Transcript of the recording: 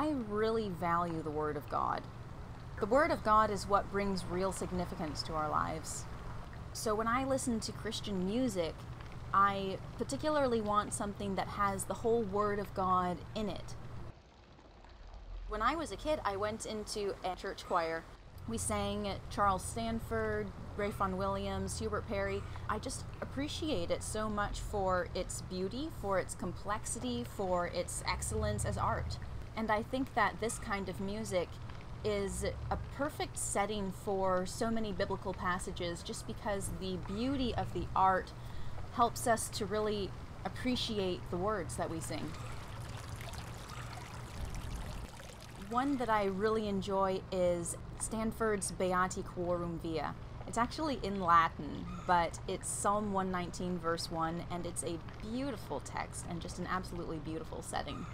I really value the Word of God. The Word of God is what brings real significance to our lives. So when I listen to Christian music, I particularly want something that has the whole Word of God in it. When I was a kid, I went into a church choir. We sang Charles Stanford, Vaughan Williams, Hubert Perry. I just appreciate it so much for its beauty, for its complexity, for its excellence as art. And I think that this kind of music is a perfect setting for so many biblical passages, just because the beauty of the art helps us to really appreciate the words that we sing. One that I really enjoy is Stanford's Beati Quorum Via. It's actually in Latin, but it's Psalm 119, verse 1, and it's a beautiful text and just an absolutely beautiful setting.